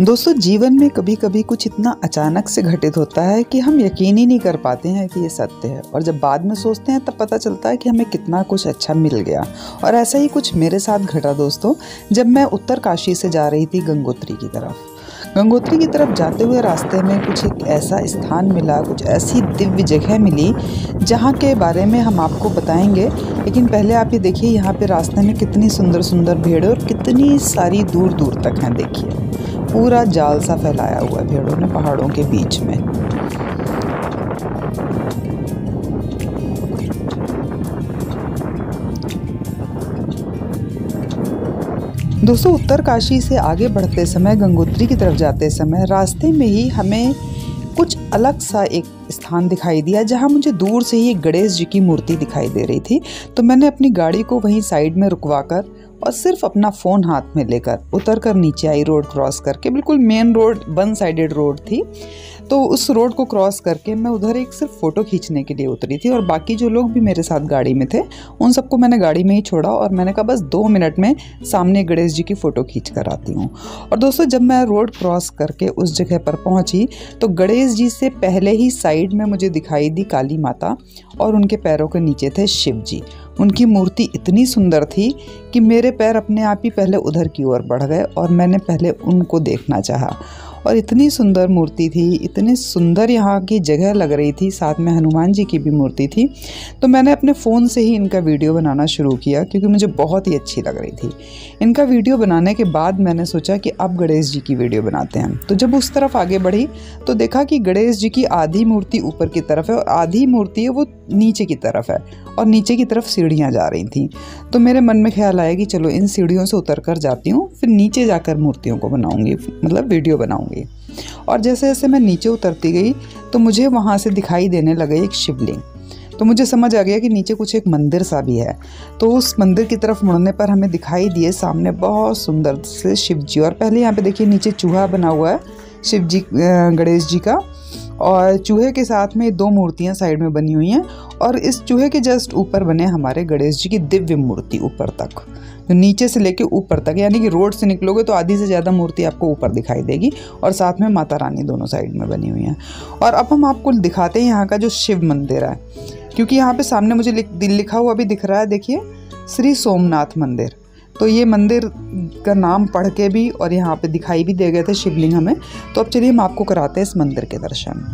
दोस्तों, जीवन में कभी कभी कुछ इतना अचानक से घटित होता है कि हम यकीन ही नहीं कर पाते हैं कि ये सत्य है, और जब बाद में सोचते हैं तब पता चलता है कि हमें कितना कुछ अच्छा मिल गया। और ऐसा ही कुछ मेरे साथ घटा दोस्तों, जब मैं उत्तरकाशी से जा रही थी गंगोत्री की तरफ। जाते हुए रास्ते में कुछ एक ऐसा स्थान मिला, कुछ ऐसी दिव्य जगह मिली जहाँ के बारे में हम आपको बताएंगे, लेकिन पहले आप ये देखिए यहाँ पे रास्ते में कितनी सुंदर सुंदर भेड़ें और कितनी सारी दूर दूर तक हैं। देखिए पूरा जाल सा फैलाया हुआ है भेड़ों ने पहाड़ों के बीच में। दोस्तों, उत्तरकाशी से आगे बढ़ते समय, गंगोत्री की तरफ जाते समय रास्ते में ही हमें कुछ अलग सा एक स्थान दिखाई दिया जहां मुझे दूर से ही एक गणेश जी की मूर्ति दिखाई दे रही थी। तो मैंने अपनी गाड़ी को वहीं साइड में रुकवाकर और सिर्फ अपना फ़ोन हाथ में लेकर उतरकर नीचे आई, रोड क्रॉस करके। बिल्कुल main road, one sided road थी, तो उस रोड को क्रॉस करके मैं उधर एक सिर्फ फ़ोटो खींचने के लिए उतरी थी। और बाकी जो लोग भी मेरे साथ गाड़ी में थे उन सबको मैंने गाड़ी में ही छोड़ा और मैंने कहा बस 2 मिनट में सामने गणेश जी की फ़ोटो खींच कर आती हूँ। और दोस्तों, जब मैं रोड क्रॉस करके उस जगह पर पहुँची तो गणेश जी से पहले ही साइड में मुझे दिखाई दी काली माता और उनके पैरों के नीचे थे शिव जी। उनकी मूर्ति इतनी सुंदर थी कि मेरे पैर अपने आप ही पहले उधर की ओर बढ़ गए और मैंने पहले उनको देखना चाहा। और इतनी सुंदर मूर्ति थी, इतनी सुंदर यहाँ की जगह लग रही थी, साथ में हनुमान जी की भी मूर्ति थी। तो मैंने अपने फ़ोन से ही इनका वीडियो बनाना शुरू किया क्योंकि मुझे बहुत ही अच्छी लग रही थी। इनका वीडियो बनाने के बाद मैंने सोचा कि अब गणेश जी की वीडियो बनाते हैं। तो जब उस तरफ आगे बढ़ी तो देखा कि गणेश जी की आधी मूर्ति ऊपर की तरफ है और आधी मूर्ति है वो नीचे की तरफ है, और नीचे की तरफ सीढ़ियाँ जा रही थी। तो मेरे मन में ख्याल आया कि चलो इन सीढ़ियों से उतर कर जाती हूँ, फिर नीचे जाकर मूर्तियों को बनाऊँगी, मतलब वीडियो बनाऊँगी। और जैसे जैसे मैं नीचे उतरती गई तो मुझे वहाँ से दिखाई देने लगे एक शिवलिंग। तो मुझे समझ आ गया कि नीचे कुछ एक मंदिर सा भी है। तो उस मंदिर की तरफ मुड़ने पर हमें दिखाई दिए सामने बहुत सुंदर से शिव जी। और पहले यहाँ पे देखिए नीचे चूहा बना हुआ है शिव जी, गणेश जी का, और चूहे के साथ में 2 मूर्तियाँ साइड में बनी हुई हैं। और इस चूहे के जस्ट ऊपर बने हमारे गणेश जी की दिव्य मूर्ति ऊपर तक, तो नीचे से लेके ऊपर तक, यानी कि रोड से निकलोगे तो आधी से ज़्यादा मूर्ति आपको ऊपर दिखाई देगी, और साथ में माता रानी दोनों साइड में बनी हुई हैं। और अब हम आपको दिखाते हैं यहाँ का जो शिव मंदिर है, क्योंकि यहाँ पे सामने मुझे लिखा हुआ भी दिख रहा है, देखिए श्री सोमनाथ मंदिर। तो ये मंदिर का नाम पढ़ के भी और यहाँ पे दिखाई भी दे गए थे शिवलिंग हमें। तो अब चलिए हम आपको कराते हैं इस मंदिर के दर्शन।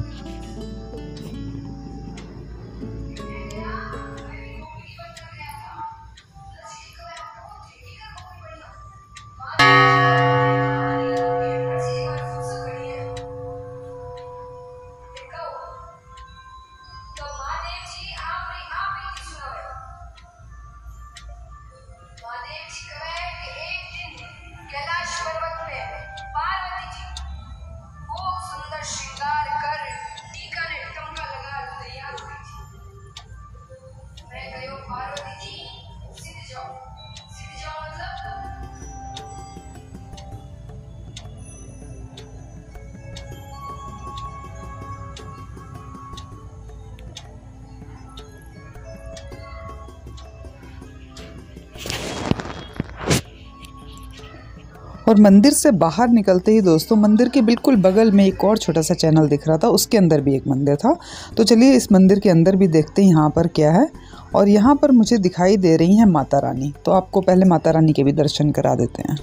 और मंदिर से बाहर निकलते ही दोस्तों, मंदिर के बिल्कुल बगल में एक और छोटा सा चैनल दिख रहा था, उसके अंदर भी एक मंदिर था। तो चलिए इस मंदिर के अंदर भी देखते हैं यहाँ पर क्या है। और यहाँ पर मुझे दिखाई दे रही हैं माता रानी, तो आपको पहले माता रानी के भी दर्शन करा देते हैं।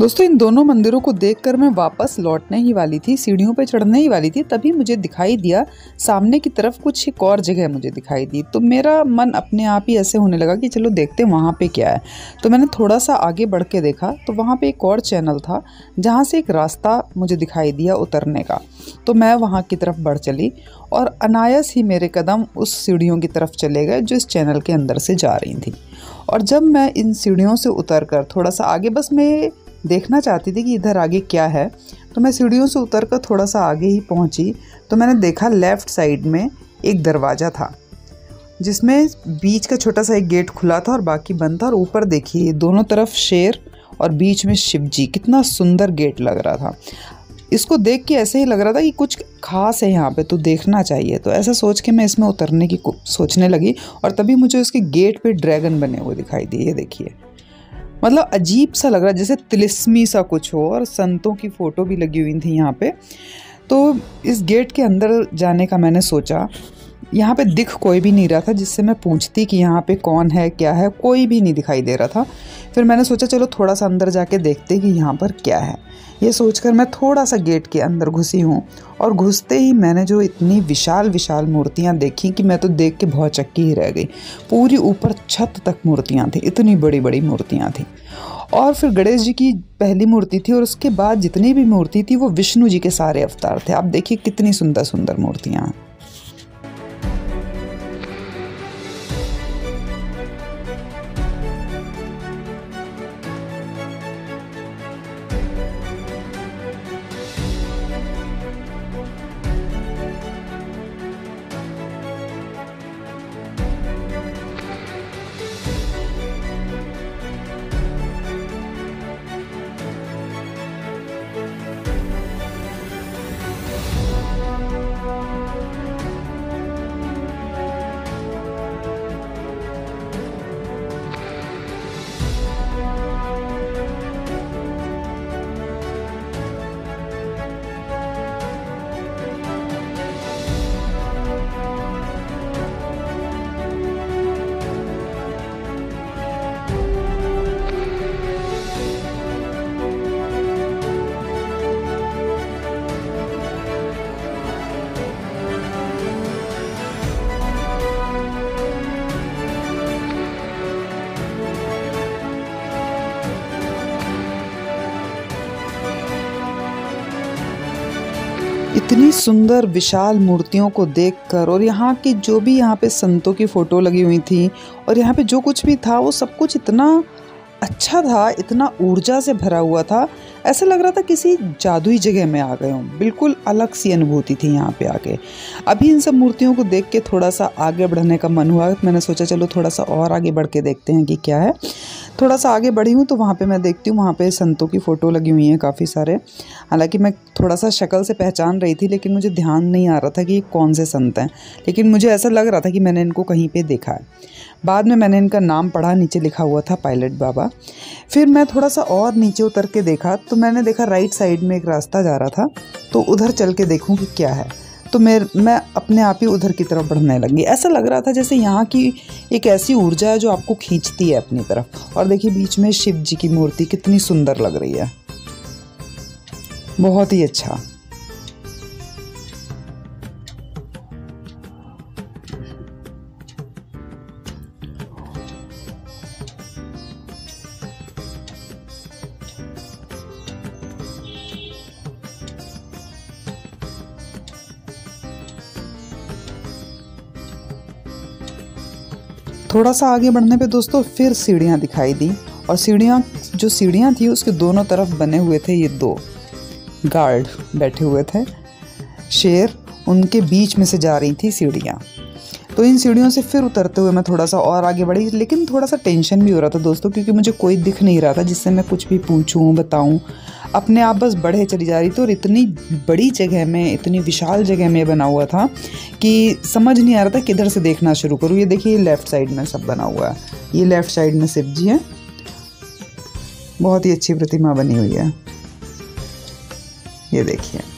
दोस्तों इन दोनों मंदिरों को देखकर मैं वापस लौटने ही वाली थी, सीढ़ियों पे चढ़ने ही वाली थी, तभी मुझे दिखाई दिया सामने की तरफ कुछ एक और जगह मुझे दिखाई दी। तो मेरा मन अपने आप ही ऐसे होने लगा कि चलो देखते हैं वहाँ पे क्या है। तो मैंने थोड़ा सा आगे बढ़ के देखा तो वहाँ पे एक और चैनल था जहाँ से एक रास्ता मुझे दिखाई दिया उतरने का। तो मैं वहाँ की तरफ बढ़ चली और अनायास ही मेरे कदम उस सीढ़ियों की तरफ चले गए जो इस चैनल के अंदर से जा रही थी। और जब मैं इन सीढ़ियों से उतरकर थोड़ा सा आगे, बस मैं देखना चाहती थी कि इधर आगे क्या है, तो मैं सीढ़ियों से उतरकर थोड़ा सा आगे ही पहुंची तो मैंने देखा लेफ़्ट साइड में एक दरवाज़ा था जिसमें बीच का छोटा सा एक गेट खुला था और बाकी बंद था। और ऊपर देखिए दोनों तरफ शेर और बीच में शिव जी, कितना सुंदर गेट लग रहा था। इसको देख के ऐसे ही लग रहा था कि कुछ खास है यहाँ पे, तो देखना चाहिए। तो ऐसा सोच के मैं इसमें उतरने की सोचने लगी और तभी मुझे उसके गेट पे ड्रैगन बने हुए दिखाई दिए। ये देखिए, मतलब अजीब सा लग रहा है, जैसे तिलिस्मी सा कुछ हो, और संतों की फ़ोटो भी लगी हुई थी यहाँ पे। तो इस गेट के अंदर जाने का मैंने सोचा। यहाँ पे दिख कोई भी नहीं रहा था जिससे मैं पूछती कि यहाँ पे कौन है क्या है, कोई भी नहीं दिखाई दे रहा था। फिर मैंने सोचा चलो थोड़ा सा अंदर जाके देखते कि यहाँ पर क्या है। ये सोचकर मैं थोड़ा सा गेट के अंदर घुसी हूँ और घुसते ही मैंने जो इतनी विशाल विशाल मूर्तियाँ देखी कि मैं तो देख के बहुत चक्की ही रह गई। पूरी ऊपर छत तक मूर्तियाँ थी, इतनी बड़ी बड़ी मूर्तियाँ थी। और फिर गणेश जी की पहली मूर्ति थी और उसके बाद जितनी भी मूर्ति थी वो विष्णु जी के सारे अवतार थे। आप देखिए कितनी सुंदर सुंदर मूर्तियाँ हैं। इतनी सुंदर विशाल मूर्तियों को देखकर और यहाँ की जो भी यहाँ पे संतों की फ़ोटो लगी हुई थी और यहाँ पे जो कुछ भी था वो सब कुछ इतना अच्छा था, इतना ऊर्जा से भरा हुआ था, ऐसा लग रहा था किसी जादुई जगह में आ गए हों। बिल्कुल अलग सी अनुभूति थी यहाँ पे आके। अभी इन सब मूर्तियों को देख के थोड़ा सा आगे बढ़ने का मन हुआ, मैंने सोचा चलो थोड़ा सा और आगे बढ़ के देखते हैं कि क्या है। थोड़ा सा आगे बढ़ी हूँ तो वहाँ पे मैं देखती हूँ वहाँ पे संतों की फ़ोटो लगी हुई हैं काफ़ी सारे। हालांकि मैं थोड़ा सा शक्ल से पहचान रही थी लेकिन मुझे ध्यान नहीं आ रहा था कि कौन से संत हैं, लेकिन मुझे ऐसा लग रहा था कि मैंने इनको कहीं पे देखा है। बाद में मैंने इनका नाम पढ़ा, नीचे लिखा हुआ था पायलट बाबा। फिर मैं थोड़ा सा और नीचे उतर के देखा तो मैंने देखा राइट साइड में एक रास्ता जा रहा था, तो उधर चल के देखूँ कि क्या है। तो मैं अपने आप ही उधर की तरफ बढ़ने लगी। ऐसा लग रहा था जैसे यहाँ की एक ऐसी ऊर्जा है जो आपको खींचती है अपनी तरफ। और देखिए बीच में शिव जी की मूर्ति कितनी सुंदर लग रही है, बहुत ही अच्छा। थोड़ा सा आगे बढ़ने पे दोस्तों फिर सीढ़ियाँ दिखाई दी और सीढ़ियाँ थी उसके दोनों तरफ बने हुए थे ये दो गार्ड बैठे हुए थे शेर, उनके बीच में से जा रही थी सीढ़ियाँ। तो इन सीढ़ियों से फिर उतरते हुए मैं थोड़ा सा और आगे बढ़ी, लेकिन थोड़ा सा टेंशन भी हो रहा था दोस्तों क्योंकि मुझे कोई दिख नहीं रहा था जिससे मैं कुछ भी पूछूँ बताऊँ। अपने आप बस बढ़े चली जा रही थी और इतनी बड़ी जगह में, इतनी विशाल जगह में बना हुआ था कि समझ नहीं आ रहा था किधर से देखना शुरू करूँ। ये देखिए लेफ़्ट साइड में सब बना हुआ है, ये लेफ़्ट साइड में शिव जी हैं, बहुत ही अच्छी प्रतिमा बनी हुई है, ये देखिए।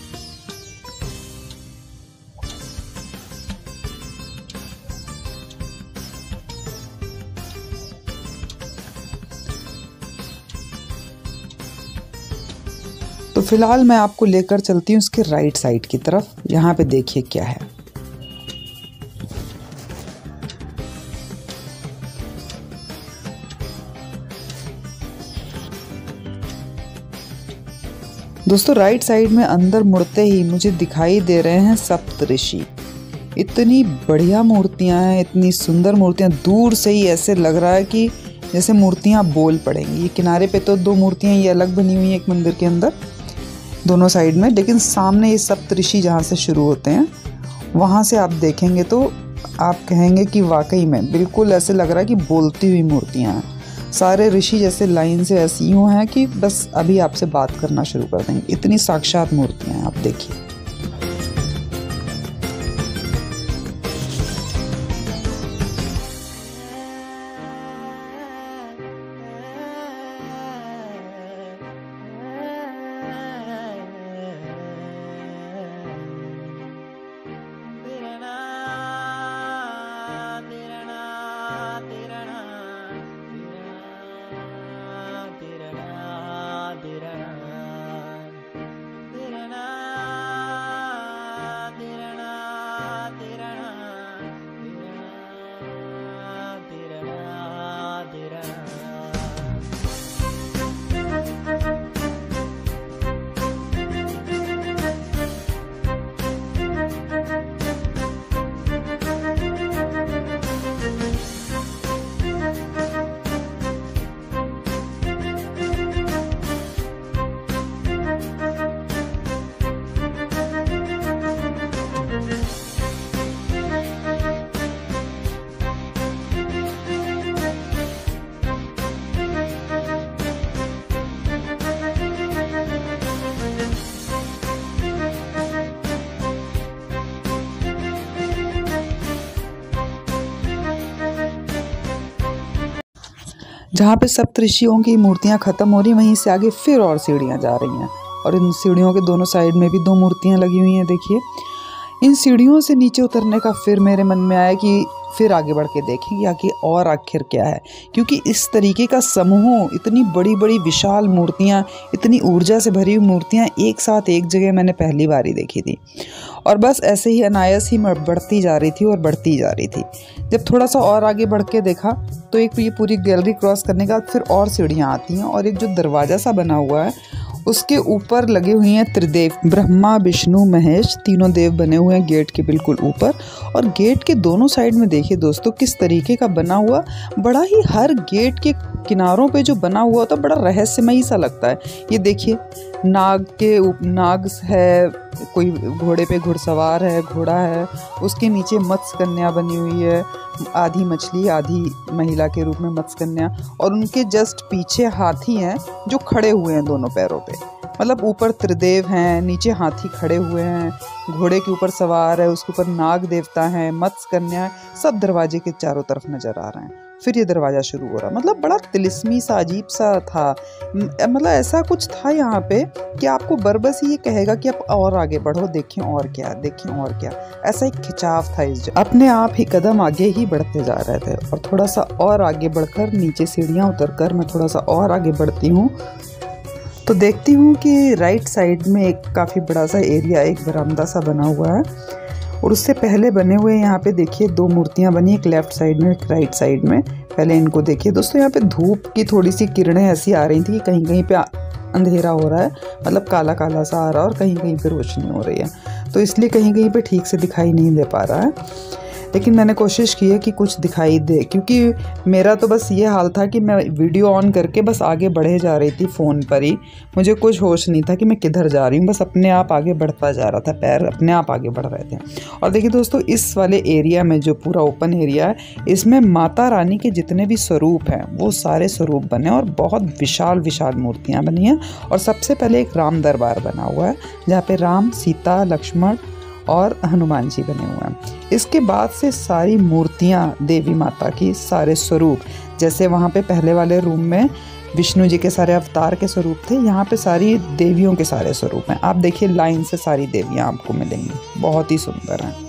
फिलहाल मैं आपको लेकर चलती हूँ इसके राइट साइड की तरफ। यहाँ पे देखिए क्या है। दोस्तों राइट साइड में अंदर मुड़ते ही मुझे दिखाई दे रहे हैं सप्तऋषि। इतनी बढ़िया मूर्तियां हैं, इतनी सुंदर मूर्तियां, दूर से ही ऐसे लग रहा है कि जैसे मूर्तियां बोल पड़ेंगी। किनारे पे तो दो मूर्तियां ये अलग बनी हुई हैं एक मंदिर के अंदर दोनों साइड में, लेकिन सामने ये सप्तऋषि जहाँ से शुरू होते हैं वहाँ से आप देखेंगे तो आप कहेंगे कि वाकई में बिल्कुल ऐसे लग रहा है कि बोलती हुई मूर्तियाँ हैं। सारे ऋषि जैसे लाइन से ऐसी यूँ हैं कि बस अभी आपसे बात करना शुरू कर देंगे, इतनी साक्षात मूर्तियाँ हैं। आप देखिए जहाँ पे सप्तऋषियों की मूर्तियाँ ख़त्म हो रही हैं वहीं से आगे फिर और सीढ़ियाँ जा रही हैं, और इन सीढ़ियों के दोनों साइड में भी दो मूर्तियाँ लगी हुई हैं। देखिए इन सीढ़ियों से नीचे उतरने का फिर मेरे मन में आया कि फिर आगे बढ़ के देखेंगे आगे और आखिर क्या है, क्योंकि इस तरीके का समूह, इतनी बड़ी बड़ी विशाल मूर्तियाँ, इतनी ऊर्जा से भरी हुई मूर्तियाँ एक साथ एक जगह मैंने पहली बार ही देखी थी। और बस ऐसे ही अनायास ही बढ़ती जा रही थी और बढ़ती जा रही थी। जब थोड़ा सा और आगे बढ़ के देखा तो एक ये पूरी गैलरी क्रॉस करने के बाद फिर और सीढ़ियाँ आती हैं, और एक जो दरवाज़ा सा बना हुआ है उसके ऊपर लगे हुए हैं त्रिदेव, ब्रह्मा विष्णु महेश, तीनों देव बने हुए हैं गेट के बिल्कुल ऊपर। और गेट के दोनों साइड में देखिए दोस्तों किस तरीके का बना हुआ, बड़ा ही हर गेट के किनारों पे जो बना हुआ होता है बड़ा रहस्यमयी सा लगता है। ये देखिए नाग है, कोई घोड़े पे घुड़सवार है, घोड़ा है, उसके नीचे मत्स्य कन्या बनी हुई है, आधी मछली आधी महिला के रूप में मत्स्य कन्या, और उनके जस्ट पीछे हाथी हैं जो खड़े हुए हैं दोनों पैरों पे। मतलब ऊपर त्रिदेव हैं, नीचे हाथी खड़े हुए हैं, घोड़े के ऊपर सवार है, उसके ऊपर नाग देवता हैं, मत्स्य कन्या है, सब दरवाजे के चारों तरफ नज़र आ रहे हैं। फिर ये दरवाज़ा शुरू हो रहा, मतलब बड़ा तिलिस्मी सा अजीब सा था, मतलब ऐसा कुछ था यहाँ पे कि आपको बरबस ये कहेगा कि आप और आगे बढ़ो, देखें और क्या, देखें और क्या, ऐसा एक खिंचाव था। इस अपने आप ही कदम आगे ही बढ़ते जा रहे थे, और थोड़ा सा और आगे बढ़कर नीचे सीढ़ियाँ उतरकर मैं थोड़ा सा और आगे बढ़ती हूँ तो देखती हूँ कि राइट साइड में एक काफ़ी बड़ा सा एरिया, एक बरामदा सा बना हुआ है, और उससे पहले बने हुए यहाँ पे देखिए दो मूर्तियाँ बनी, एक लेफ़्ट साइड में एक राइट साइड में। पहले इनको देखिए दोस्तों, यहाँ पे धूप की थोड़ी सी किरणें ऐसी आ रही थी कि कहीं कहीं पे अंधेरा हो रहा है, मतलब काला काला सा आ रहा है, और कहीं कहीं पे रोशनी हो रही है, तो इसलिए कहीं कहीं पे ठीक से दिखाई नहीं दे पा रहा है। लेकिन मैंने कोशिश की है कि कुछ दिखाई दे, क्योंकि मेरा तो बस ये हाल था कि मैं वीडियो ऑन करके बस आगे बढ़े जा रही थी फ़ोन पर ही, मुझे कुछ होश नहीं था कि मैं किधर जा रही हूँ, बस अपने आप आगे बढ़ता जा रहा था, पैर अपने आप आगे बढ़ रहे थे। और देखिए दोस्तों इस वाले एरिया में जो पूरा ओपन एरिया है इसमें माता रानी के जितने भी स्वरूप हैं वो सारे स्वरूप बने, और बहुत विशाल विशाल मूर्तियाँ बनी हैं। और सबसे पहले एक राम दरबार बना हुआ है जहाँ पर राम, सीता, लक्ष्मण और हनुमान जी बने हुए हैं। इसके बाद से सारी मूर्तियाँ देवी माता की, सारे स्वरूप, जैसे वहाँ पे पहले वाले रूम में विष्णु जी के सारे अवतार के स्वरूप थे, यहाँ पे सारी देवियों के सारे स्वरूप हैं। आप देखिए लाइन से सारी देवियाँ आपको मिलेंगी, बहुत ही सुंदर हैं।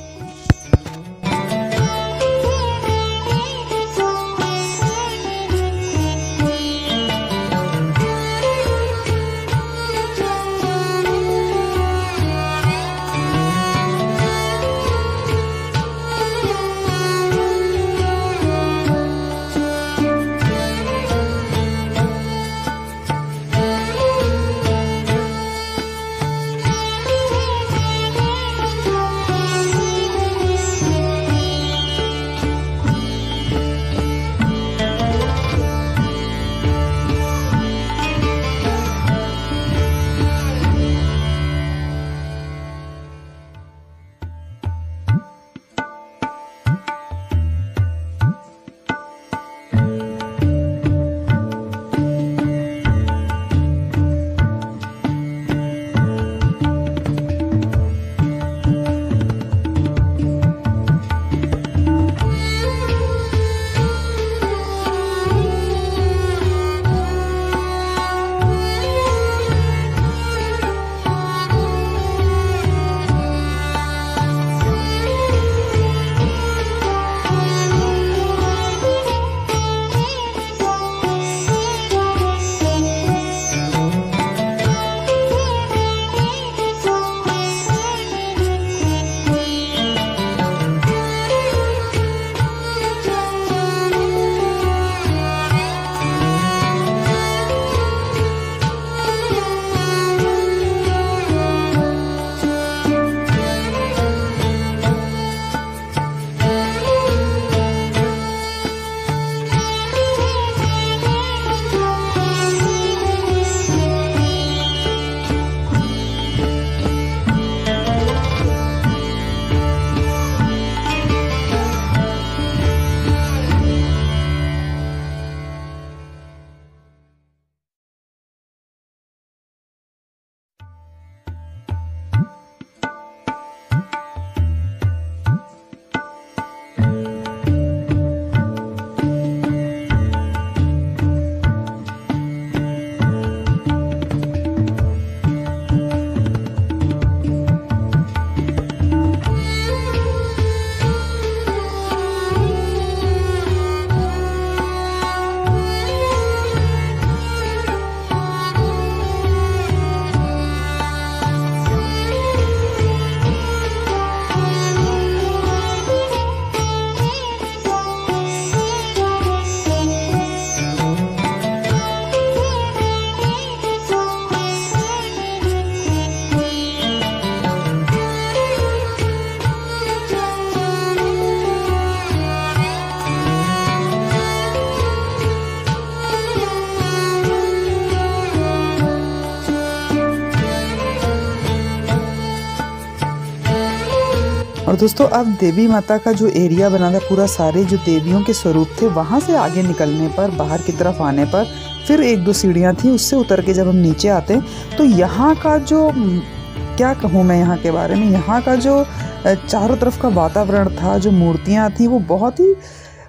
और दोस्तों अब देवी माता का जो एरिया बना था पूरा, सारे जो देवियों के स्वरूप थे, वहाँ से आगे निकलने पर बाहर की तरफ आने पर फिर एक दो सीढ़ियाँ थी, उससे उतर के जब हम नीचे आते तो यहाँ का जो, क्या कहूँ मैं यहाँ के बारे में, यहाँ का जो चारों तरफ का वातावरण था, जो मूर्तियाँ थीं, वो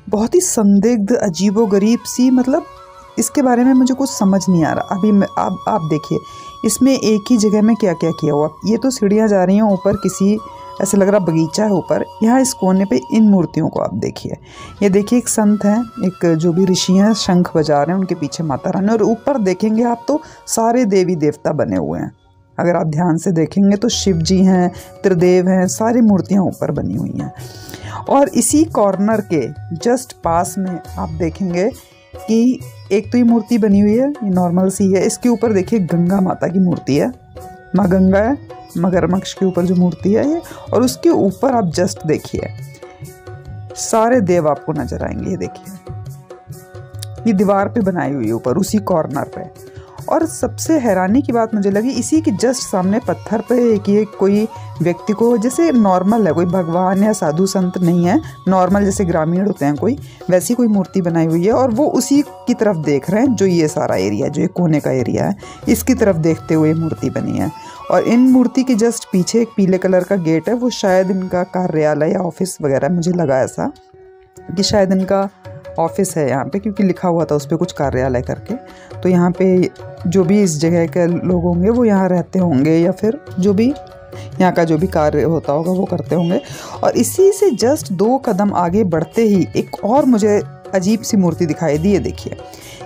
बहुत ही संदिग्ध, अजीबोगरीब सी, मतलब इसके बारे में मुझे कुछ समझ नहीं आ रहा। अभी आप देखिए इसमें एक ही जगह में क्या क्या किया हुआ। ये तो सीढ़ियाँ जा रही हैं ऊपर, किसी ऐसा लग रहा बगीचा है ऊपर। यहाँ इस कोने पे इन मूर्तियों को आप देखिए, ये देखिए एक संत हैं, एक जो भी ऋषि हैं, शंख बजा रहे हैं, उनके पीछे माता रानी, और ऊपर देखेंगे आप तो सारे देवी देवता बने हुए हैं। अगर आप ध्यान से देखेंगे तो शिव जी हैं, त्रिदेव हैं, सारी मूर्तियाँ ऊपर बनी हुई हैं। और इसी कॉर्नर के जस्ट पास में आप देखेंगे कि एक तो ये मूर्ति बनी हुई है, ये नॉर्मल सी है, इसके ऊपर देखिए गंगा माता की मूर्ति है, माँ गंगा है, मगरमच्छ के ऊपर जो मूर्ति है ये, और उसके ऊपर आप जस्ट देखिए सारे देव आपको नजर आएंगे। ये देखिए, ये दीवार पे बनाई हुई है ऊपर उसी कॉर्नर पे। और सबसे हैरानी की बात मुझे लगी, इसी के जस्ट सामने पत्थर पे एक ये कोई व्यक्ति को, जैसे नॉर्मल है, कोई भगवान या साधु संत नहीं है, नॉर्मल जैसे ग्रामीण होते हैं कोई, वैसी कोई मूर्ति बनाई हुई है, और वो उसी की तरफ देख रहे हैं, जो ये सारा एरिया, जो ये कोने का एरिया है, इसकी तरफ देखते हुए मूर्ति बनी है। और इन मूर्ति के जस्ट पीछे एक पीले कलर का गेट है, वो शायद इनका कार्यालय या ऑफिस वगैरह, मुझे लगा ऐसा कि शायद इनका ऑफिस है यहाँ पे, क्योंकि लिखा हुआ था उस पर कुछ कार्यालय करके। तो यहाँ पे जो भी इस जगह के लोग होंगे वो यहाँ रहते होंगे, या फिर जो भी यहाँ का जो भी कार्य होता होगा वो करते होंगे। और इसी से जस्ट 2 कदम आगे बढ़ते ही एक और मुझे अजीब सी मूर्ति दिखाई दी है। देखिए,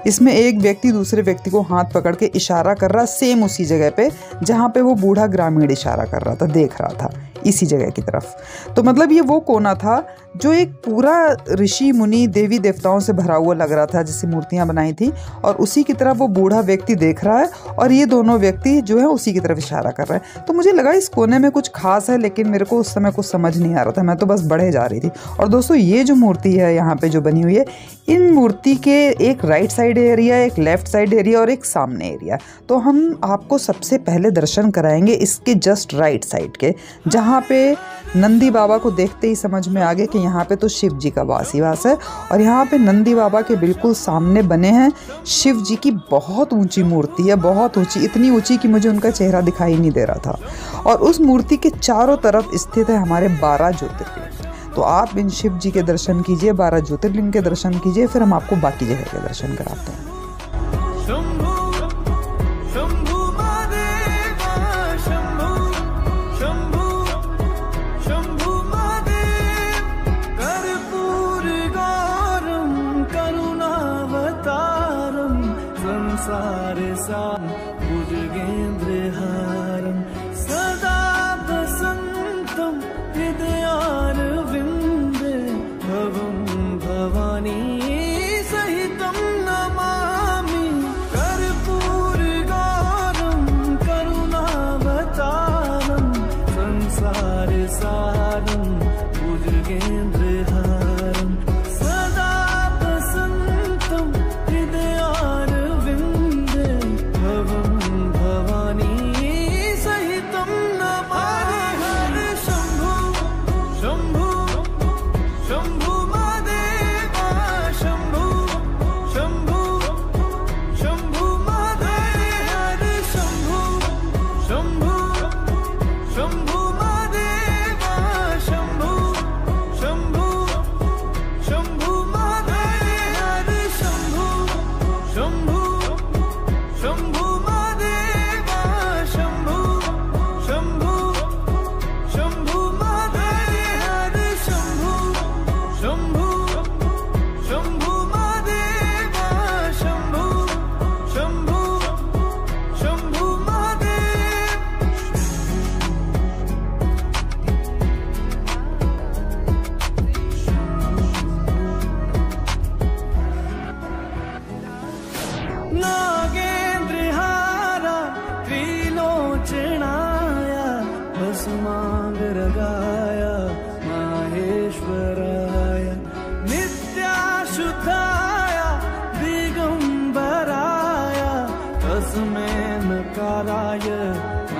इसमें एक व्यक्ति दूसरे व्यक्ति को हाथ पकड़ के इशारा कर रहा, सेम उसी जगह पे जहाँ पे वो बूढ़ा ग्रामीण इशारा कर रहा था, देख रहा था इसी जगह की तरफ। तो मतलब ये वो कोना था जो एक पूरा ऋषि मुनि देवी देवताओं से भरा हुआ लग रहा था, जिससे मूर्तियाँ बनाई थी, और उसी की तरफ वो बूढ़ा व्यक्ति देख रहा है, और ये दोनों व्यक्ति जो है उसी की तरफ इशारा कर रहे हैं। तो मुझे लगा इस कोने में कुछ खास है, लेकिन मेरे को उस समय कुछ समझ नहीं आ रहा था, मैं तो बस बढ़े जा रही थी। और दोस्तों ये जो मूर्ति है यहाँ पे जो बनी हुई है, इन मूर्ति के एक राइट साइड एरिया, एक लेफ्ट साइड एरिया और एक सामने एरिया। तो हम आपको सबसे पहले दर्शन कराएंगे इसके जस्ट राइट साइड के, जहाँ पे नंदी बाबा को देखते ही समझ में आ गया कि यहाँ पे तो शिव जी का वास ही वास है। और यहाँ पे नंदी बाबा के बिल्कुल सामने बने हैं शिव जी की बहुत ऊंची मूर्ति है, बहुत ऊंची, इतनी ऊंची कि मुझे उनका चेहरा दिखाई नहीं दे रहा था। और उस मूर्ति के चारों तरफ स्थित है हमारे 12 ज्योतिर्लिंग। तो आप इन शिव जी के दर्शन कीजिए, 12 ज्योतिर्लिंग के दर्शन कीजिए, फिर हम आपको बाकी जगह के दर्शन कराते हैं।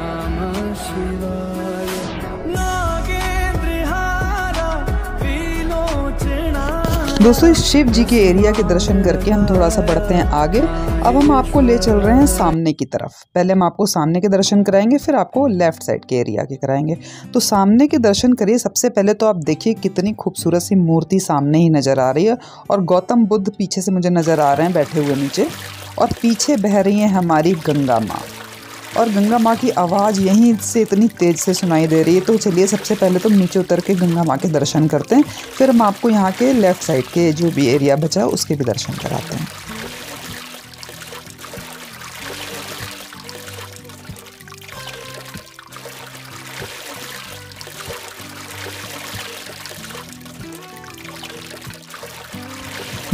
नमः शिवाय नागेन्द्रिहाय। दोस्तों इस शिव जी के एरिया के दर्शन करके हम थोड़ा सा बढ़ते हैं आगे। अब हम आपको ले चल रहे हैं सामने की तरफ। पहले हम आपको सामने के दर्शन कराएंगे, फिर आपको लेफ्ट साइड के एरिया के कराएंगे। तो सामने के दर्शन करिए। सबसे पहले तो आप देखिए कितनी खूबसूरत सी मूर्ति सामने ही नज़र आ रही है और गौतम बुद्ध पीछे से मुझे नज़र आ रहे हैं बैठे हुए नीचे, और पीछे बह रही है हमारी गंगा माँ, और गंगा माँ की आवाज़ यहीं से इतनी तेज़ से सुनाई दे रही है। तो चलिए सबसे पहले तो नीचे उतर के गंगा माँ के दर्शन करते हैं, फिर हम आपको यहाँ के लेफ़्ट साइड के जो भी एरिया बचा उसके भी दर्शन कराते हैं।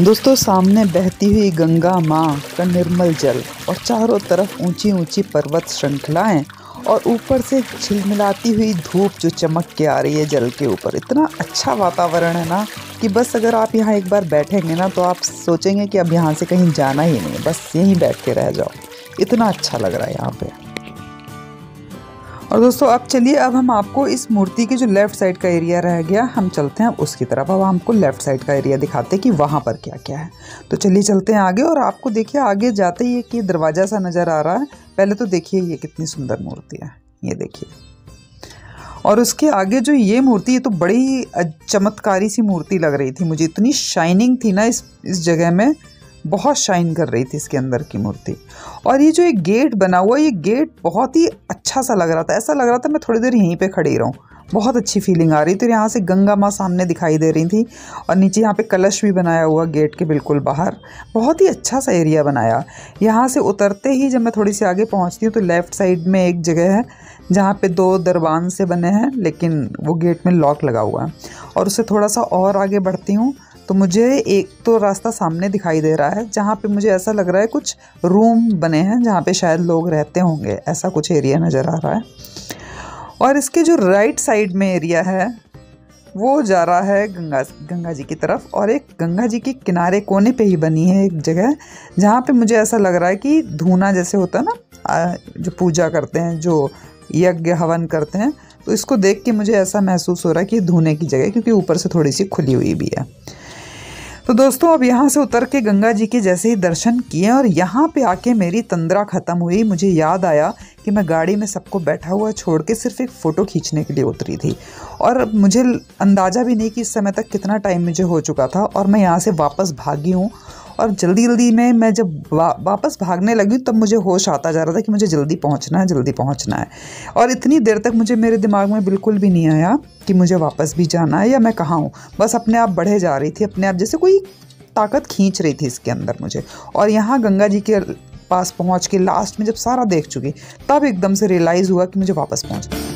दोस्तों सामने बहती हुई गंगा माँ का निर्मल जल और चारों तरफ ऊंची ऊंची पर्वत श्रृंखलाएं और ऊपर से झिलमिलाती हुई धूप जो चमक के आ रही है जल के ऊपर। इतना अच्छा वातावरण है ना कि बस अगर आप यहाँ एक बार बैठेंगे ना तो आप सोचेंगे कि अब यहाँ से कहीं जाना ही नहीं, बस यहीं बैठ के रह जाओ, इतना अच्छा लग रहा है यहाँ पे। और दोस्तों अब चलिए, अब हम आपको इस मूर्ति के जो लेफ़्ट साइड का एरिया रह गया हम चलते हैं उसकी तरफ। अब हमको लेफ़्ट साइड का एरिया दिखाते हैं कि वहाँ पर क्या क्या है। तो चलिए चलते हैं आगे, और आपको देखिए आगे जाते ही एक ये दरवाज़ा सा नज़र आ रहा है। पहले तो देखिए ये कितनी सुंदर मूर्ति है, ये देखिए। और उसके आगे जो ये मूर्ति, ये तो बड़ी चमत्कारी सी मूर्ति लग रही थी मुझे, इतनी शाइनिंग थी ना इस जगह में, बहुत शाइन कर रही थी इसके अंदर की मूर्ति। और ये जो एक गेट बना हुआ, ये गेट बहुत ही अच्छा सा लग रहा था, ऐसा लग रहा था मैं थोड़ी देर यहीं पे खड़ी रहूँ, बहुत अच्छी फीलिंग आ रही थी। और यहाँ से गंगा माँ सामने दिखाई दे रही थी, और नीचे यहाँ पे कलश भी बनाया हुआ गेट के बिल्कुल बाहर, बहुत ही अच्छा सा एरिया बनाया। यहाँ से उतरते ही जब मैं थोड़ी सी आगे पहुँचती हूँ तो लेफ़्ट साइड में एक जगह है जहाँ पे दो दरबान से बने हैं, लेकिन वो गेट में लॉक लगा हुआ है। और उससे थोड़ा सा और आगे बढ़ती हूँ तो मुझे एक तो रास्ता सामने दिखाई दे रहा है जहाँ पे मुझे ऐसा लग रहा है कुछ रूम बने हैं जहाँ पे शायद लोग रहते होंगे, ऐसा कुछ एरिया नज़र आ रहा है। और इसके जो राइट साइड में एरिया है वो जा रहा है गंगा जी की तरफ। और एक गंगा जी के किनारे कोने पे ही बनी है एक जगह जहाँ पे मुझे ऐसा लग रहा है कि धूना जैसे होता है ना, जो पूजा करते हैं, जो यज्ञ हवन करते हैं, तो इसको देख के मुझे ऐसा महसूस हो रहा है कि धूने की जगह, क्योंकि ऊपर से थोड़ी सी खुली हुई भी है। तो दोस्तों अब यहाँ से उतर के गंगा जी के जैसे ही दर्शन किए, और यहाँ पे आके मेरी तंद्रा ख़त्म हुई। मुझे याद आया कि मैं गाड़ी में सबको बैठा हुआ छोड़ के सिर्फ एक फ़ोटो खींचने के लिए उतरी थी, और मुझे अंदाज़ा भी नहीं कि इस समय तक कितना टाइम मुझे हो चुका था। और मैं यहाँ से वापस भागी हूँ, और जल्दी जल्दी में मैं जब वापस भागने लगी तब मुझे होश आता जा रहा था कि मुझे जल्दी पहुँचना है, जल्दी पहुँचना है। और इतनी देर तक मुझे मेरे दिमाग में बिल्कुल भी नहीं आया कि मुझे वापस भी जाना है या मैं कहाँ हूँ, बस अपने आप बढ़े जा रही थी, अपने आप जैसे कोई ताकत खींच रही थी इसके अंदर मुझे। और यहाँ गंगा जी के पास पहुँच के लास्ट में जब सारा देख चुकी तब एकदम से रियलाइज़ हुआ कि मुझे वापस पहुँचना है।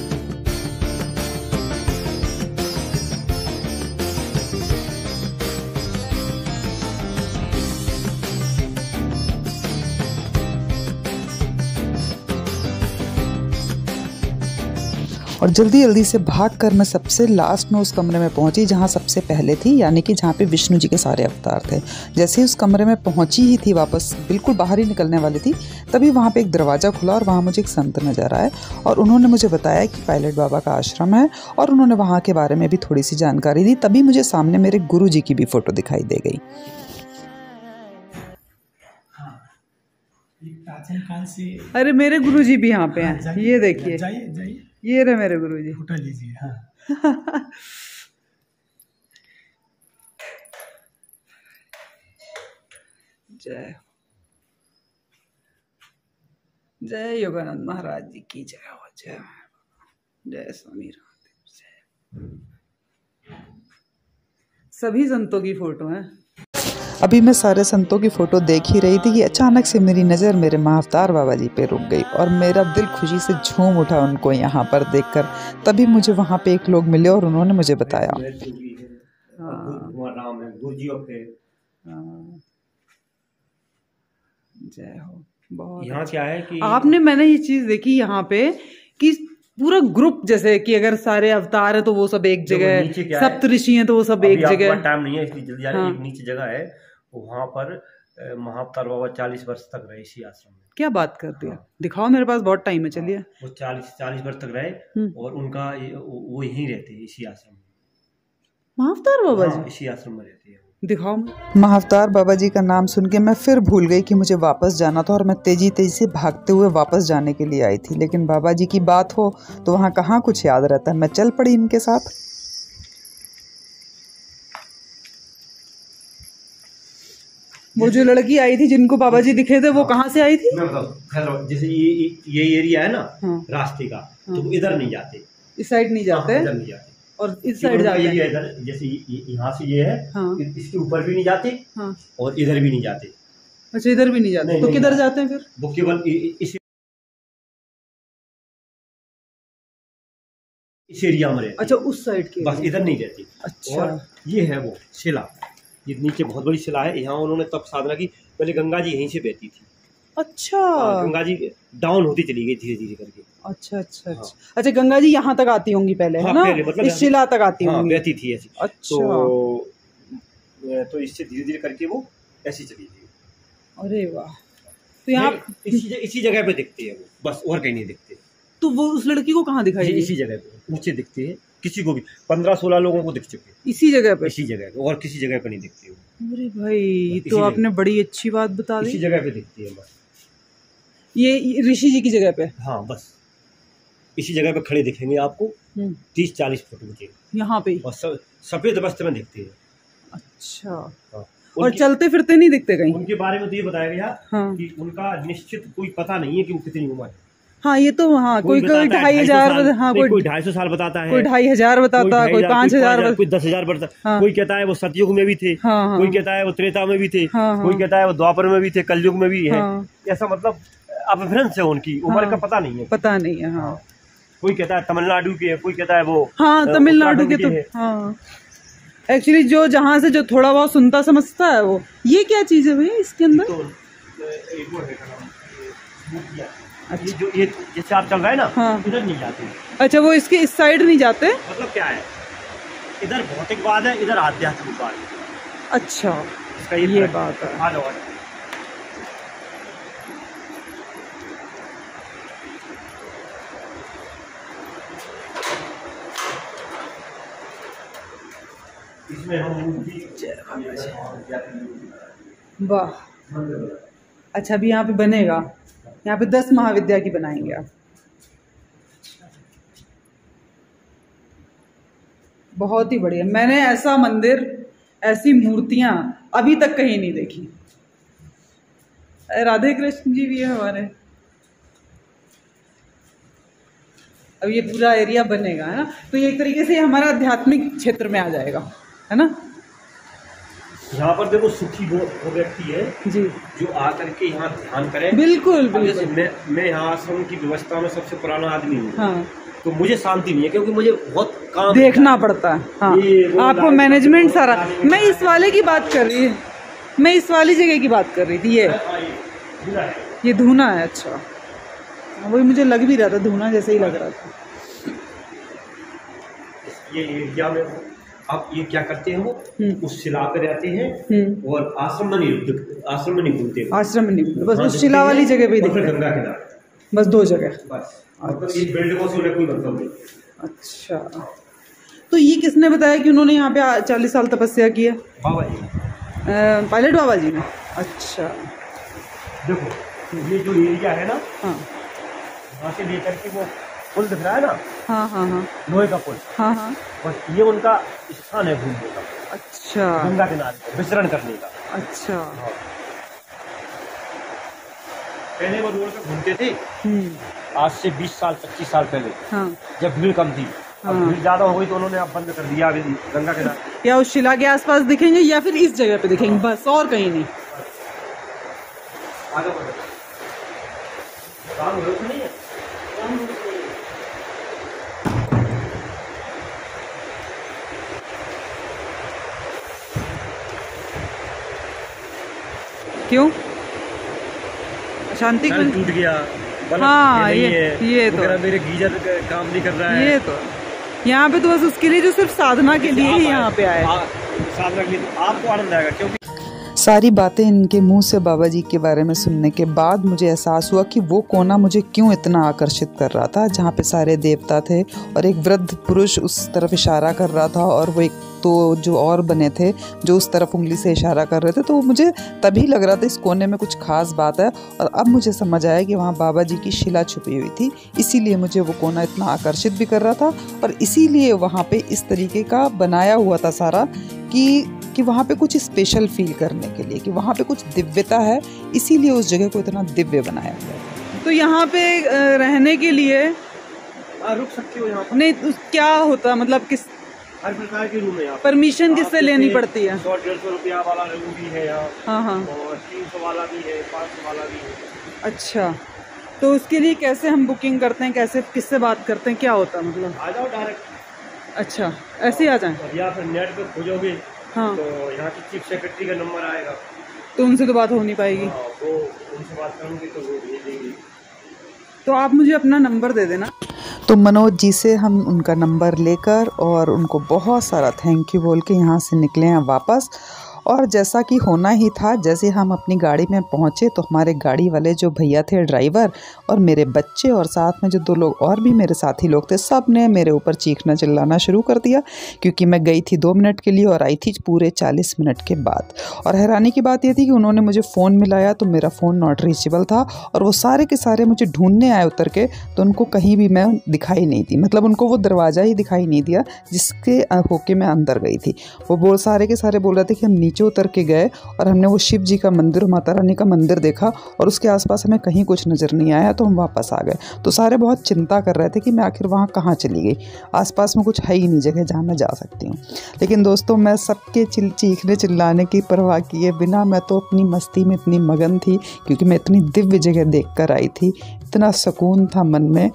और जल्दी जल्दी से भागकर मैं सबसे लास्ट में उस कमरे में पहुंची जहां सबसे पहले थी, यानी कि जहां पे विष्णु जी के सारे अवतार थे। जैसे ही उस कमरे में पहुंची ही थी, वापस बिल्कुल बाहर ही निकलने वाली थी, तभी वहां पे एक दरवाज़ा खुला और वहां मुझे एक संत नज़र आए, और उन्होंने मुझे बताया कि पायलट बाबा का आश्रम है, और उन्होंने वहाँ के बारे में भी थोड़ी सी जानकारी दी। तभी मुझे सामने मेरे गुरु जी की भी फ़ोटो दिखाई दे गई। अरे मेरे गुरु जी भी यहाँ पे हैं, ये देखिए, ये रहे मेरे गुरुजी। उठा लीजिए। हाँ जय जय योगानंद महाराज जी की जय हो, जय जय स्वामी रामदेव, जय। सभी संतों की फोटो है। अभी मैं सारे संतों की फ़ोटो देख ही रही थी कि अचानक से मेरी नज़र मेरे महावतार बाबा जी पे रुक गई, और मेरा दिल खुशी से झूम उठा उनको यहाँ पर देखकर। तभी मुझे वहाँ पे एक लोग मिले और उन्होंने मुझे बताया। जय हो। बहुत यहाँ क्या है कि आपने, मैंने ये चीज़ देखी यहाँ पे कि पूरा ग्रुप, जैसे कि अगर सारे अवतार है तो वो सब एक जगह है, सप्त ऋषि है तो वो सब एक जगह। टाइम नहीं है इसलिए जल्दी जा रहे हैं। एक नीचे जगह है वहाँ पर महावतार बाबा 40 वर्ष तक रहे इसी आश्रम में। क्या बात करते हो? हाँ। दिखाओ, मेरे पास बहुत टाइम है। चलिए, वो 40 वर्ष तक रहे और उनका वो यहीं रहते हैं इसी आश्रम में। महावतार बाबा जी इसी आश्रम में रहते हैं। दिखाओ। महावतार बाबा जी का नाम सुन के मैं फिर भूल गई कि मुझे वापस जाना था और मैं तेजी से भागते हुए वापस जाने के लिए आई थी, लेकिन बाबा जी की बात हो तो वहाँ कहाँ कुछ याद रहता है। मैं चल पड़ी इनके साथ। वो जो लड़की आई थी जिनको बाबा जी दिखे थे वो कहाँ से आई थी? मैं बताऊँ, जैसे ये एरिया है ना, हाँ। रास्ते का, तो वो इधर नहीं जाते, इस साइड नहीं जाते, इधर नहीं जाते और इस साइड जाते हैं। इधर जैसे यहाँ से ये है, हाँ। इसके ऊपर भी नहीं जाते, हाँ। और इधर भी नहीं जाते। अच्छा, इधर भी नहीं जाते, तो किधर जाते हैं फिर? वो केवल इस एरिया में। अच्छा, उस साइड की, बस इधर नहीं रहती। अच्छा, ये है वो शिला, ये नीचे बहुत बड़ी शिला है, यहाँ उन्होंने तब साधना की। पहले गंगा जी यहीं से बहती थी। अच्छा, गंगा जी डाउन होती चली गई धीरे धीरे करके। अच्छा अच्छा अच्छा, हाँ। अच्छा, गंगा जी यहाँ तक आती होंगी पहले, है ना? पहले, मतलब इस शिला तक आती, हाँ, होंगी, बहती थी ऐसी। अच्छा, तो इससे धीरे धीरे करके वो ऐसी चली गई। अरे वाह, तो यहाँ इसी जगह पे दिखती है वो, बस और कहीं नहीं दिखते। तो वो उस लड़की को कहाँ दिखाई? इसी जगह पे ऊँचे दिखते हैं, किसी को भी 15-16 लोगों को दिख चुके इसी जगह पे, इसी जगह पे, और किसी जगह पे नहीं दिखती हो। अरे भाई, तो आपने बड़ी अच्छी बात बता दी। इसी जगह पे दिखती है बस, ये ऋषि जी की जगह पे, हाँ, बस इसी जगह पे खड़े दिखेंगे आपको 30-40 फुट ऊंचे यहाँ पे, और सफेद वस्त्र में दिखते हैं। अच्छा, हाँ। और चलते फिरते नहीं दिखते कहीं। उनके बारे में तो ये बताया गया कि उनका निश्चित कोई पता नहीं है कि वो कितनी उम्र है। हाँ, ये तो, हाँ, कोई 2500, हाँ, कोई 250 साल बताता है, कोई 2,500 बताता है, कोई 5,000, कोई 10,000 बताता है। कोई कहता है वो सतयुग में भी थे, हाँ, कोई कहता है वो त्रेता में भी थे, हाँ, कोई कहता है वो द्वापर में भी थे, कलयुग में भी है, ऐसा, मतलब अपभ्रंश है उनकी, उम्र का पता नहीं है, पता नहीं है। हाँ, कोई कहता है तमिलनाडु के है, कोई कहता है वो, हाँ, तमिलनाडु के। तो हाँ, एक्चुअली जो जहाँ से जो थोड़ा बहुत सुनता समझता है वो, ये क्या चीज है भैया इसके अंदर? अच्छा, ये जो जैसे आप चल रहे हैं ना, हाँ, इधर नहीं जाते। अच्छा, वो इसके इस साइड नहीं जाते, मतलब क्या है, इधर भौतिकवाद है, इधर आध्यात्मिकवाद है। अच्छा, इसका ये बात है। हाँ, इसमें हम वाह। अच्छा, अभी यहाँ पे बनेगा, यहाँ पे 10 महाविद्या की बनाएंगे आप। बहुत ही बढ़िया, मैंने ऐसा मंदिर, ऐसी मूर्तियां अभी तक कहीं नहीं देखी। राधे कृष्ण जी भी है हमारे। अब ये पूरा एरिया बनेगा, है ना, तो ये एक तरीके से हमारा आध्यात्मिक क्षेत्र में आ जाएगा, है ना। यहाँ पर देखो, सुखी वो व्यक्ति है जी जो आकर के यहाँ ध्यान करे। बिल्कुल, बिल्कुल। मैं यहाँ आश्रम की व्यवस्था में सबसे पुराना आदमी हूँ, हाँ। तो मुझे शांति नहीं है क्योंकि मुझे बहुत काम देखना पड़ता है, हाँ। आपको मैनेजमेंट सारा। मैं इस वाले की बात कर रही, मैं इस वाली जगह की बात कर रही थी। ये धूना है। अच्छा, वही मुझे लग भी रहा था, धूना जैसे ही लग रहा था। ये एरिया में आप ये क्या करते हैं, वो उस शिला पे रहते हैं और आश्रम में नहीं घूमते, आश्रम में नहीं घूमते, बस उस शिला वाली जगह पे ही। गंगा किनारे बस 2 जगह, बस। अच्छा, बिल्डिंगों से उन्हें कोई मतलब नहीं। अच्छा, तो ये किसने बताया कि उन्होंने यहाँ पे 40 साल तपस्या की है? बाबा जी, पायलट बाबा जी ने। अच्छा, देखो ये जो एरिया है ना, हाँ, वहाँ से लेकर के वो पुल दिख रहा है ना, हाँ हाँ हाँ, लोहे का पुल, हाँ हाँ, बस ये उनका स्थान है घूमने का। अच्छा, गंगा किनारे विचरण करने का। अच्छा, हाँ। पहले वो रोड पे घूमते थे, आज से 20-25 साल पहले, हाँ, जब भीड़ कम थी। अब भीड़ ज्यादा हो गई तो उन्होंने अब बंद कर दिया। गंगा किनारे या उस शिला के आसपास दिखेंगे या फिर इस जगह पे दिखेंगे, हाँ। बस, और कहीं नहीं। आगे बढ़ो, नहीं है क्यों? शांति टूट गया, हाँ, ये तो मेरे गीजर काम नहीं कर रहा है। ये तो यहाँ पे तो बस उसके लिए जो सिर्फ साधना के लिए ही यहाँ पे आए, साधना के लिए। आपको आनंद आएगा क्योंकि सारी बातें इनके मुंह से बाबा जी के बारे में सुनने के बाद मुझे एहसास हुआ कि वो कोना मुझे क्यों इतना आकर्षित कर रहा था, जहाँ पे सारे देवता थे और एक वृद्ध पुरुष उस तरफ इशारा कर रहा था और वो एक तो जो और बने थे जो उस तरफ उंगली से इशारा कर रहे थे। तो मुझे तभी लग रहा था इस कोने में कुछ खास बात है, और अब मुझे समझ आया कि वहाँ बाबा जी की शिला छुपी हुई थी, इसीलिए मुझे वो कोना इतना आकर्षित भी कर रहा था और इसीलिए वहाँ पे इस तरीके का बनाया हुआ था सारा कि वहाँ पे कुछ स्पेशल फील करने के लिए, कि वहाँ पे कुछ दिव्यता है, इसीलिए उस जगह को इतना दिव्य बनाया हुआ है। तो यहाँ पे रहने के लिए रुक सकती हो यहाँ पर? नहीं, क्या होता मतलब किस हर प्रकार के रूम है यहाँ? परमिशन किससे लेनी पड़ती है? 100-150 रुपया वाला रूम भी है यहाँ। हाँ हाँ। और 300 वाला भी है, 500 वाला भी है। अच्छा, तो उसके लिए कैसे हम बुकिंग करते हैं, कैसे किससे बात करते हैं, क्या होता है मतलब? आ जाओ डायरेक्ट। अच्छा, ऐसे ही आ जाए या फिर नेट पे खोजोगे? हाँ। तो यहाँ की चीफ सेक्रेटरी का नंबर आएगा, तो उनसे तो बात हो नहीं पाएगी। वो उनसे बात करूँगी तो वो भेज देंगी। तो आप मुझे अपना नंबर दे देना। तो मनोज जी से हम उनका नंबर लेकर और उनको बहुत सारा थैंक यू बोल के यहाँ से निकले हैं वापस। और जैसा कि होना ही था, जैसे हम अपनी गाड़ी में पहुँचे तो हमारे गाड़ी वाले जो भैया थे ड्राइवर और मेरे बच्चे और साथ में जो दो लोग और भी मेरे साथी लोग थे, सब ने मेरे ऊपर चीखना चिल्लाना शुरू कर दिया, क्योंकि मैं गई थी 2 मिनट के लिए और आई थी पूरे 40 मिनट के बाद। और हैरानी की बात यह थी कि उन्होंने मुझे फ़ोन मिलाया तो मेरा फ़ोन नॉट रीचेबल था, और वो सारे के सारे मुझे ढूंढने आए उतर के, तो उनको कहीं भी मैं दिखाई नहीं दी, मतलब उनको वो दरवाज़ा ही दिखाई नहीं दिया जिसके होके मैं अंदर गई थी। वो बोल सारे के सारे बोल रहे थे कि हम नीचे उतर के गए और हमने वो शिव जी का मंदिर, माता रानी का मंदिर देखा और उसके आसपास हमें कहीं कुछ नज़र नहीं आया, तो हम वापस आ गए। तो सारे बहुत चिंता कर रहे थे कि मैं आखिर वहाँ कहाँ चली गई, आसपास में कुछ है ही नहीं जगह जहाँ मैं जा सकती हूँ। लेकिन दोस्तों, मैं सबके चीखने चिल्लाने की परवाह किए बिना मैं तो अपनी मस्ती में इतनी मगन थी, क्योंकि मैं इतनी दिव्य जगह देख कर आई थी, इतना सुकून था मन में।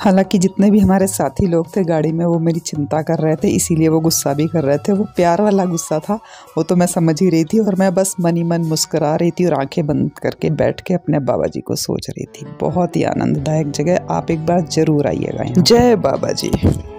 हालांकि जितने भी हमारे साथी लोग थे गाड़ी में, वो मेरी चिंता कर रहे थे, इसीलिए वो गुस्सा भी कर रहे थे। वो प्यार वाला गुस्सा था, वो तो मैं समझ ही रही थी, और मैं बस मन ही मन मुस्करा रही थी और आंखें बंद करके बैठ के अपने बाबा जी को सोच रही थी। बहुत ही आनंददायक जगह, आप एक बार ज़रूर आइएगा। जय बाबा जी।